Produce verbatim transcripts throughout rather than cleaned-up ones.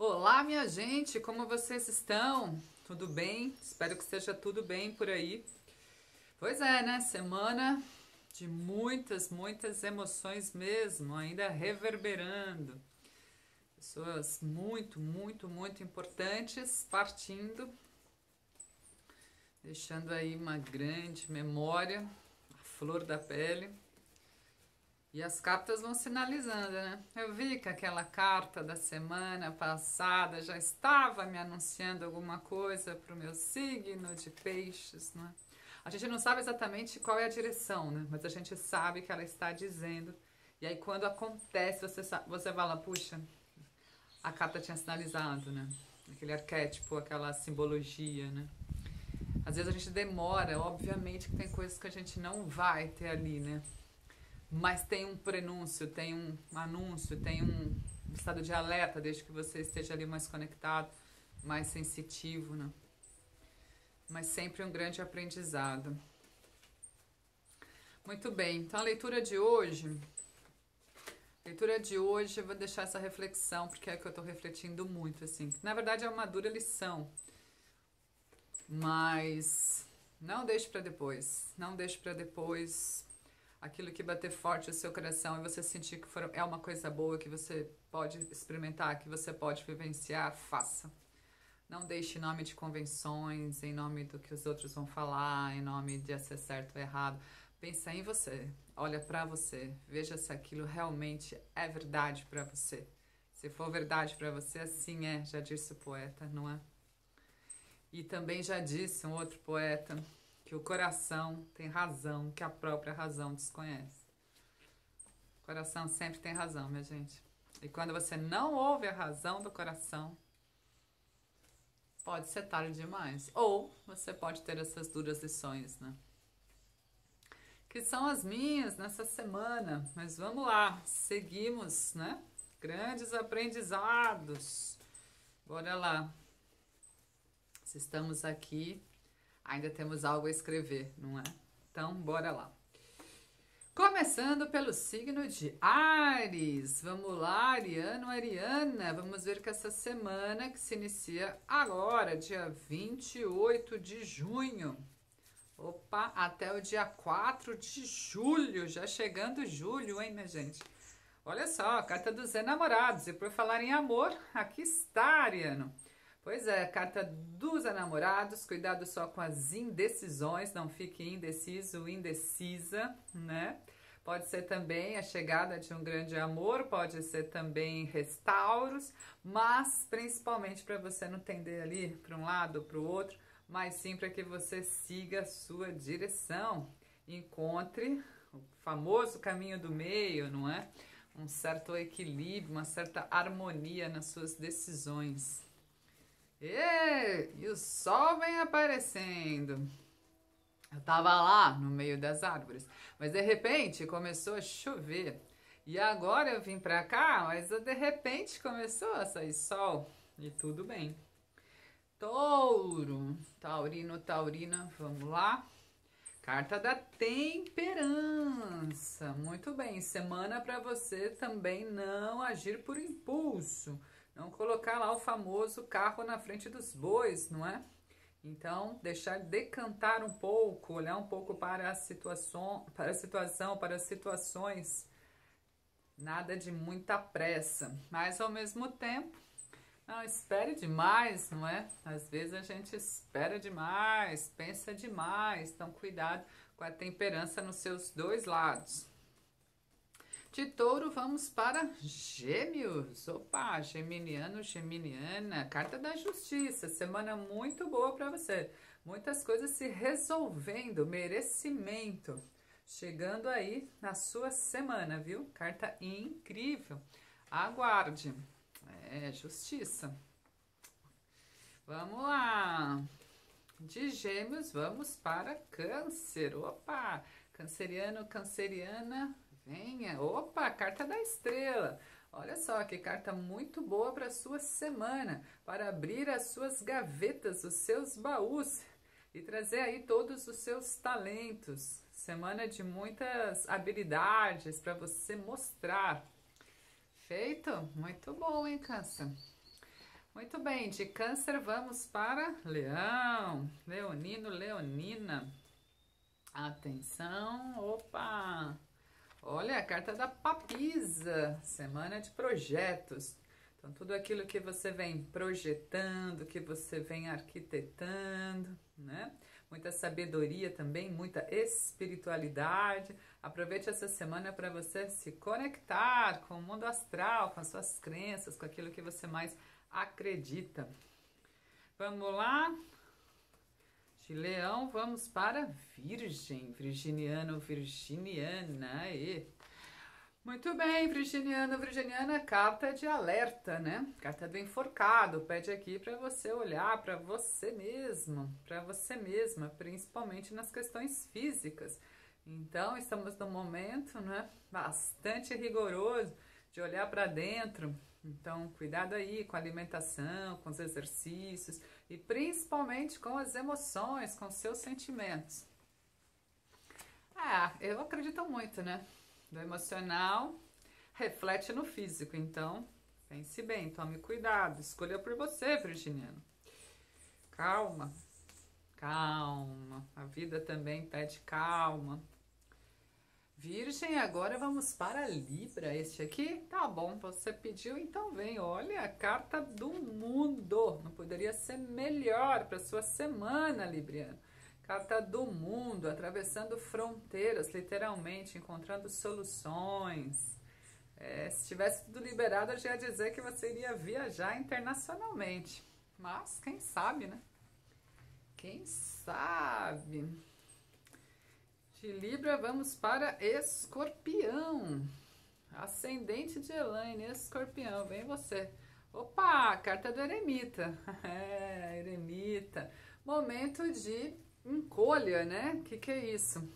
Olá, minha gente, como vocês estão? Tudo bem? Espero que esteja tudo bem por aí. Pois é, né? Semana de muitas, muitas emoções mesmo, ainda reverberando. Pessoas muito, muito, muito importantes partindo, deixando aí uma grande memória, a flor da pele. E as cartas vão sinalizando, né? Eu vi que aquela carta da semana passada já estava me anunciando alguma coisa para o meu signo de peixes, né? A gente não sabe exatamente qual é a direção, né? Mas a gente sabe que ela está dizendo. E aí quando acontece, você, sabe, você fala, puxa, a carta tinha sinalizado, né? Aquele arquétipo, aquela simbologia, né? Às vezes a gente demora, obviamente que tem coisas que a gente não vai ter ali, né? Mas tem um prenúncio, tem um anúncio, tem um estado de alerta, desde que você esteja ali mais conectado, mais sensitivo, né? Mas sempre um grande aprendizado. Muito bem, então a leitura de hoje, leitura de hoje eu vou deixar essa reflexão, porque é que eu tô refletindo muito, assim. Na verdade é uma dura lição, mas não deixe para depois, não deixe para depois... Aquilo que bater forte no seu coração e você sentir que for, é uma coisa boa, que você pode experimentar, que você pode vivenciar, faça. Não deixe em nome de convenções, em nome do que os outros vão falar, em nome de ser certo ou errado. Pensa em você, olha pra você, veja se aquilo realmente é verdade pra você. Se for verdade pra você, assim é, já disse o poeta, não é? E também já disse um outro poeta... Que o coração tem razão, que a própria razão desconhece. O coração sempre tem razão, minha gente. E quando você não ouve a razão do coração, pode ser tarde demais. Ou você pode ter essas duras lições, né? Que são as minhas nessa semana. Mas vamos lá, seguimos, né? Grandes aprendizados. Bora lá. Se estamos aqui... Ainda temos algo a escrever, não é? Então, bora lá. Começando pelo signo de Aries. Vamos lá, Ariano, Ariana. Vamos ver que essa semana que se inicia agora, dia vinte e oito de junho. Opa, até o dia quatro de julho. Já chegando julho, hein, minha gente? Olha só, carta dos enamorados. E por falar em amor, aqui está, Ariano. Pois é, carta dos enamorados, cuidado só com as indecisões, não fique indeciso, indecisa, né? Pode ser também a chegada de um grande amor, pode ser também restauros, mas principalmente para você não tender ali para um lado ou para o outro, mas sim para que você siga a sua direção. Encontre o famoso caminho do meio, não é? Um certo equilíbrio, uma certa harmonia nas suas decisões. E, e o sol vem aparecendo. Eu tava lá no meio das árvores, mas de repente começou a chover. E agora eu vim pra cá, mas de repente começou a sair sol. E tudo bem. Touro, taurino, taurina, vamos lá. Carta da temperança. Muito bem, semana pra você também não agir por impulso. Não colocar lá o famoso carro na frente dos bois, não é? Então, deixar decantar um pouco, olhar um pouco para a situação, para a situação, para as situações. Nada de muita pressa, mas ao mesmo tempo, não espere demais, não é? Às vezes a gente espera demais, pensa demais, então cuidado com a temperança nos seus dois lados. De touro, vamos para gêmeos. Opa, geminiano, geminiana. Carta da justiça. Semana muito boa para você. Muitas coisas se resolvendo. Merecimento. Chegando aí na sua semana, viu? Carta incrível. Aguarde. É, justiça. Vamos lá. De gêmeos, vamos para câncer. Opa, canceriano, canceriana. Venha, opa, carta da estrela. Olha só, que carta muito boa para sua semana, para abrir as suas gavetas, os seus baús e trazer aí todos os seus talentos. Semana de muitas habilidades para você mostrar. Feito? Muito bom, hein, Câncer? Muito bem, de Câncer vamos para Leão, Leonino, Leonina. Atenção, opa! Olha a carta da Papisa, semana de projetos. Então, tudo aquilo que você vem projetando, que você vem arquitetando, né? Muita sabedoria também, muita espiritualidade. Aproveite essa semana para você se conectar com o mundo astral, com as suas crenças, com aquilo que você mais acredita. Vamos lá? De Leão, vamos para Virgem, virginiano, virginiana, aí. Muito bem, virginiano, virginiana, carta de alerta, né? Carta do enforcado, pede aqui para você olhar para você mesmo, para você mesma, principalmente nas questões físicas. Então, estamos num momento, né, bastante rigoroso de olhar para dentro. Então, cuidado aí com a alimentação, com os exercícios e principalmente com as emoções, com os seus sentimentos. Ah, eu acredito muito, né? Do emocional reflete no físico, então pense bem, tome cuidado, escolha por você, virginiano. Calma, calma, a vida também pede calma. Virgem, agora vamos para Libra, este aqui, tá bom, você pediu, então vem, olha a carta do mundo, não poderia ser melhor para sua semana, libriano. Carta do mundo, atravessando fronteiras, literalmente, encontrando soluções. É, se tivesse tudo liberado, eu já ia dizer que você iria viajar internacionalmente. Mas, quem sabe, né? Quem sabe? De Libra, vamos para Escorpião. Ascendente de Elaine, Escorpião, vem você. Opa, carta do Eremita. É, Eremita. Momento de encolha, né? Que que é isso?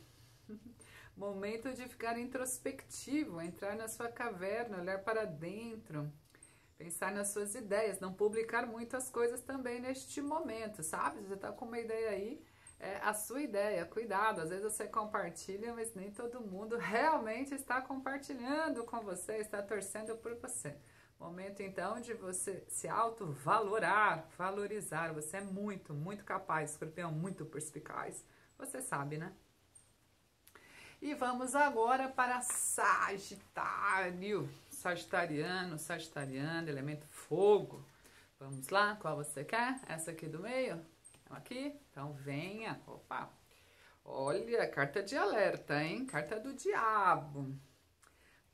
Momento de ficar introspectivo, entrar na sua caverna, olhar para dentro, pensar nas suas ideias, não publicar muitas coisas também neste momento, sabe? Você tá com uma ideia aí, é a sua ideia, cuidado, às vezes você compartilha, mas nem todo mundo realmente está compartilhando com você, está torcendo por você. Momento, então, de você se autovalorar, valorizar. Você é muito, muito capaz, Escorpião, muito perspicaz. Você sabe, né? E vamos agora para Sagitário. Sagitariano, sagitariano, elemento fogo. Vamos lá, qual você quer? Essa aqui do meio? Então, aqui? Então, venha. Opa! Olha, carta de alerta, hein? Carta do diabo.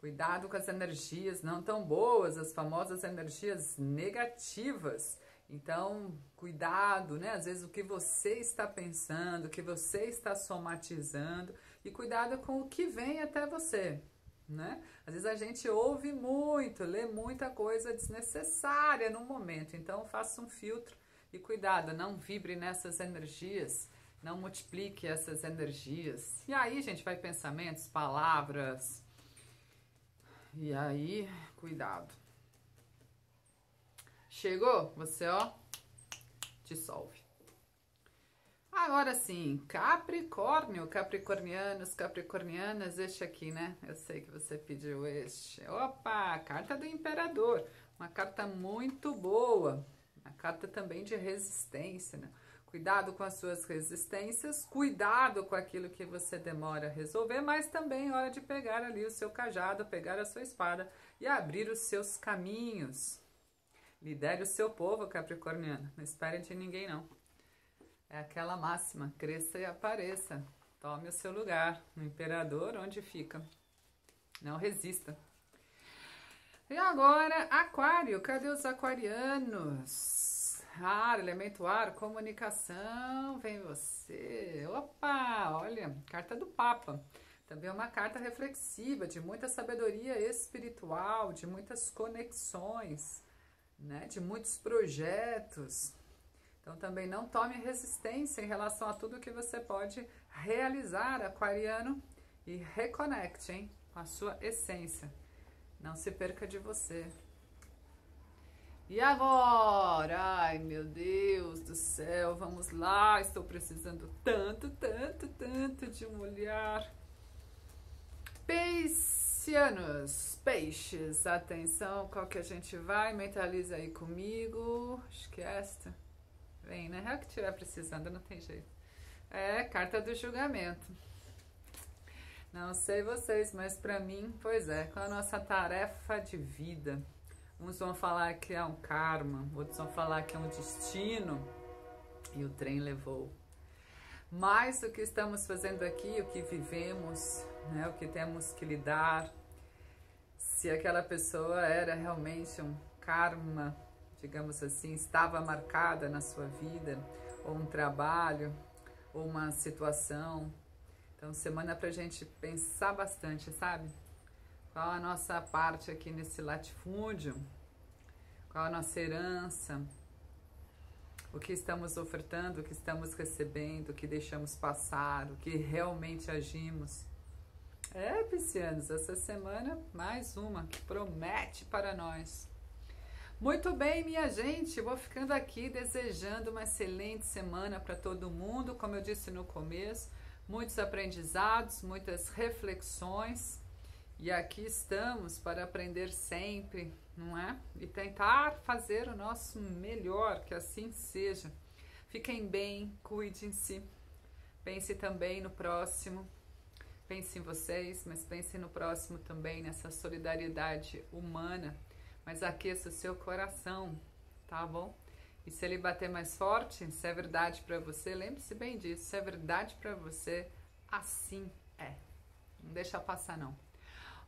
Cuidado com as energias não tão boas, as famosas energias negativas. Então, cuidado, né? Às vezes o que você está pensando, o que você está somatizando, e cuidado com o que vem até você, né? Às vezes a gente ouve muito, lê muita coisa desnecessária no momento. Então, faça um filtro e cuidado, não vibre nessas energias. Não multiplique essas energias. E aí, gente, vai pensamentos, palavras. E aí, cuidado. Chegou? Você, ó, dissolve. Agora sim, Capricórnio, Capricornianos, Capricornianas, este aqui, né? Eu sei que você pediu este. Opa, carta do Imperador. Uma carta muito boa. Uma carta também de resistência, né? Cuidado com as suas resistências, cuidado com aquilo que você demora a resolver, mas também é hora de pegar ali o seu cajado, pegar a sua espada e abrir os seus caminhos. Lidere o seu povo, Capricorniano, não espere de ninguém, não. É aquela máxima, cresça e apareça, tome o seu lugar, no imperador onde fica, não resista. E agora, Aquário, cadê os aquarianos? Ar, elemento ar, comunicação, vem você. Opa, olha, carta do Papa. Também é uma carta reflexiva, de muita sabedoria espiritual, de muitas conexões, né? De muitos projetos. Então também não tome resistência em relação a tudo que você pode realizar, aquariano, e reconecte, hein, com a sua essência. Não se perca de você. E agora? Ai, meu Deus do céu, vamos lá, estou precisando tanto, tanto, tanto de um olhar. Peixes, Piscianos, peixes, atenção, qual que a gente vai, mentaliza aí comigo, acho que é esta, vem, né, é o que tiver precisando, não tem jeito, é, carta do julgamento, não sei vocês, mas pra mim, pois é, com a nossa tarefa de vida, uns vão falar que é um karma, outros vão falar que é um destino, e o trem levou. Mas o que estamos fazendo aqui, o que vivemos, né, o que temos que lidar, se aquela pessoa era realmente um karma, digamos assim, estava marcada na sua vida, ou um trabalho, ou uma situação. Então, semana pra gente pensar bastante, sabe? Qual a nossa parte aqui nesse latifúndio? Qual a nossa herança? O que estamos ofertando, o que estamos recebendo, o que deixamos passar, o que realmente agimos. É, piscianos, essa semana mais uma que promete para nós. Muito bem, minha gente, vou ficando aqui desejando uma excelente semana para todo mundo. Como eu disse no começo, muitos aprendizados, muitas reflexões. E aqui estamos para aprender sempre, não é? E tentar fazer o nosso melhor, que assim seja. Fiquem bem, cuidem-se. Pense também no próximo. Pense em vocês, mas pense no próximo também, nessa solidariedade humana. Mas aqueça o seu coração, tá bom? E se ele bater mais forte, se é verdade para você, lembre-se bem disso. Se é verdade para você, assim é. Não deixa passar, não.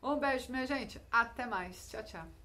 Um beijo, minha gente. Até mais. Tchau, tchau.